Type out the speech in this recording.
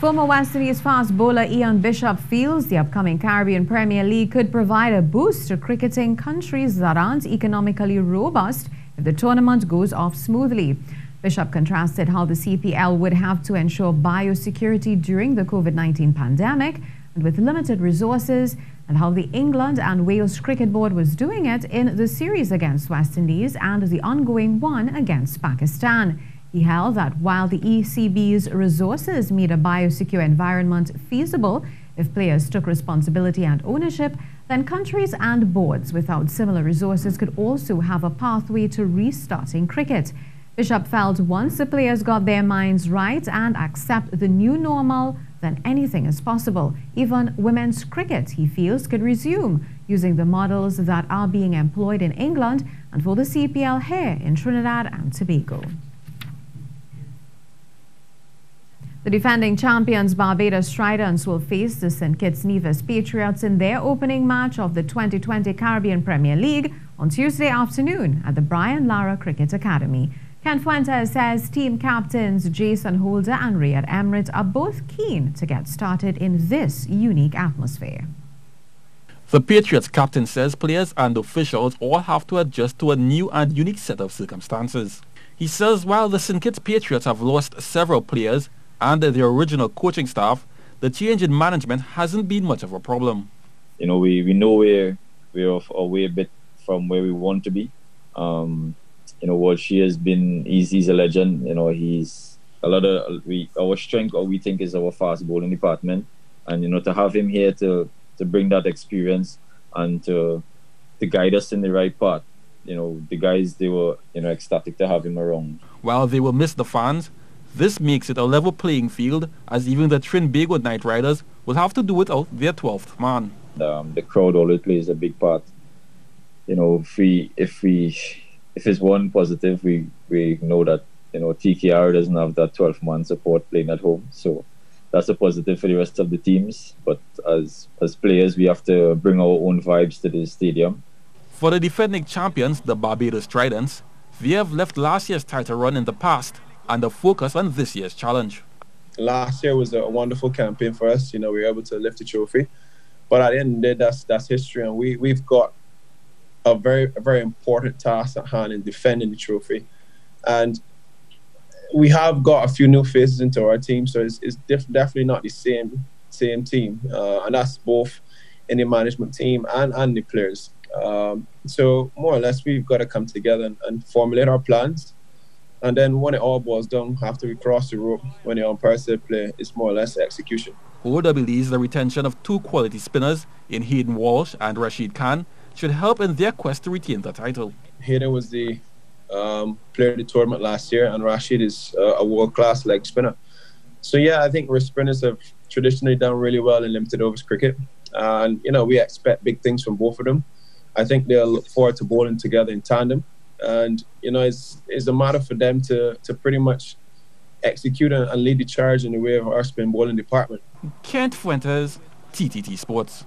Former West Indies fast bowler Ian Bishop feels the upcoming Caribbean Premier League could provide a boost to cricketing countries that aren't economically robust if the tournament goes off smoothly. Bishop contrasted how the CPL would have to ensure biosecurity during the COVID-19 pandemic and with limited resources, and how the England and Wales Cricket Board was doing it in the series against West Indies and the ongoing one against Pakistan. He held that while the ECB's resources made a biosecure environment feasible, if players took responsibility and ownership, then countries and boards without similar resources could also have a pathway to restarting cricket. Bishop felt once the players got their minds right and accept the new normal, then anything is possible. Even women's cricket, he feels, could resume using the models that are being employed in England and for the CPL here in Trinidad and Tobago. The defending champions Barbados Tridents will face the St. Kitts Nevis Patriots in their opening match of the 2020 Caribbean Premier League on Tuesday afternoon at the Brian Lara Cricket Academy. Kent Fuentes says team captains Jason Holder and Riyad Emrit are both keen to get started in this unique atmosphere. The Patriots captain says players and officials all have to adjust to a new and unique set of circumstances. He says while the St. Kitts Patriots have lost several players and their original coaching staff, the change in management hasn't been much of a problem. You know, we know we're off a way a bit from where we want to be. You know, Walshier has been, he's a legend. You know, he's a lot of, our strength, or we think, is our fast bowling department. And, you know, to have him here to bring that experience and to guide us in the right path. You know, the guys, they were, you know, ecstatic to have him around. While they will miss the fans, this makes it a level playing field, as even the Trinbago Knight Riders will have to do without their 12th man. The crowd always plays a big part. You know, if it's one positive, we know that, you know, TKR doesn't have that 12-man support playing at home, so that's a positive for the rest of the teams. But as players, we have to bring our own vibes to the stadium. For the defending champions, the Barbados Tridents, they have left last year's title run in the past and the focus on this year's challenge. Last year was a wonderful campaign for us. You know, we were able to lift the trophy. But at the end of the day, that's history. And we've got a very important task at hand in defending the trophy. And we have got a few new faces into our team, so it's definitely not the same team. And that's both in the management team and the players. So more or less, we've got to come together and formulate our plans. And then when it all boils down, after we cross the rope, when the umpires say play, it's more or less execution. Holder believes the retention of two quality spinners in Hayden Walsh and Rashid Khan should help in their quest to retain the title. Hayden was the player of the tournament last year, and Rashid is a world-class leg spinner. So yeah, I think our spinners have traditionally done really well in limited overs cricket. And you know, we expect big things from both of them. I think they'll look forward to bowling together in tandem. And, you know, it's a matter for them to pretty much execute and lead the charge in the way of our spin bowling department. Kent Fuentes, TTT Sports.